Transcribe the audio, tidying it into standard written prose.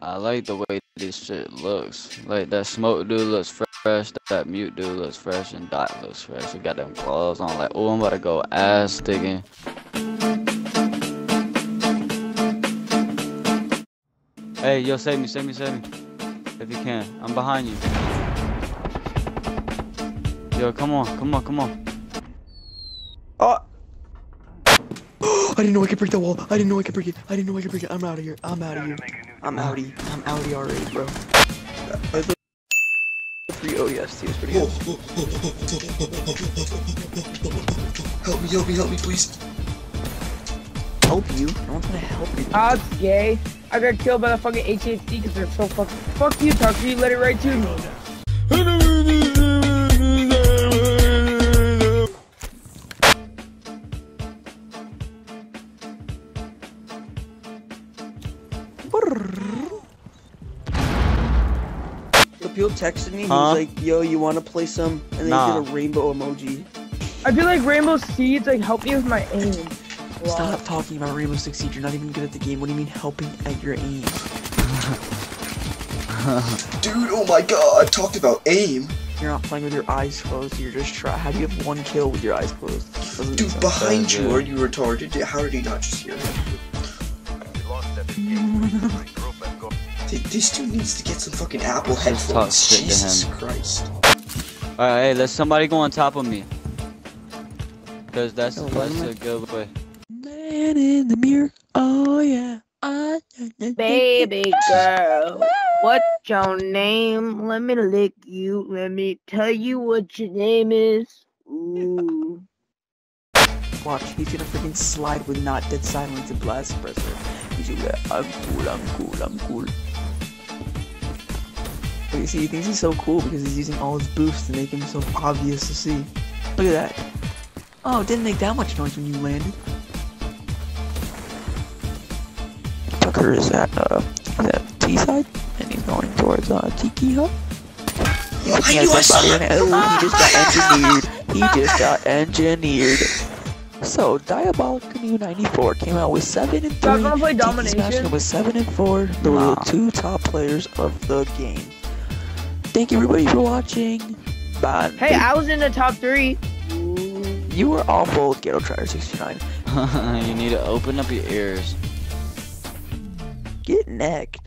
I like the way this shit looks. Like that smoke dude looks fresh, that mute dude looks fresh, and Dot looks fresh. We got them gloves on. Like, oh, I'm about to go ass digging. Hey, yo, save me. If you can, I'm behind you. Yo, come on. Oh! I didn't know I could break that wall. I didn't know I could break it. I'm out of here. I'm outie already, bro. Three OEST is pretty good. Help me, please. Help you? No one's gonna help you. Ah, it's gay. I got killed by the fucking HHC because they're so fucking. Fuck you, Tucker. You let it right to me. People texted me, he was like, yo, you want to play some? And then he did a rainbow emoji. I feel like Rainbow Siege, like, help me with my aim. Wow. Stop talking about Rainbow Six Siege, you're not even good at the game. What do you mean helping at your aim? Dude, oh my god, I talked about aim. You're not playing with your eyes closed, you're just trying. How do you have one kill with your eyes closed? Dude, behind you, are you retarded? How did you not just hear that? This dude needs to get some fucking Apple headphones. Jesus Christ. Alright, hey, let somebody go on top of me. Cause that's a good way. Man in the mirror, oh yeah. Baby girl, what's your name? Let me lick you, let me tell you what your name is. Ooh. Watch, he's gonna freaking slide with not dead silence and blast pressure. He's gonna, I'm cool. You see, he thinks he's so cool because he's using all his boosts to make him so obvious to see. Look at that. Oh, it didn't make that much noise when you landed. Tucker is at T side, and he's going towards Tiki Hut. He just got engineered. So, Diabolic New 94 came out with 7 and 3. T-Smash was 7 and 4. They were the two top players of the game. Thank you everybody for watching. Bye. Hey, I was in the top 3. You were awful, GhettoTrier69. You need to open up your ears. Get necked.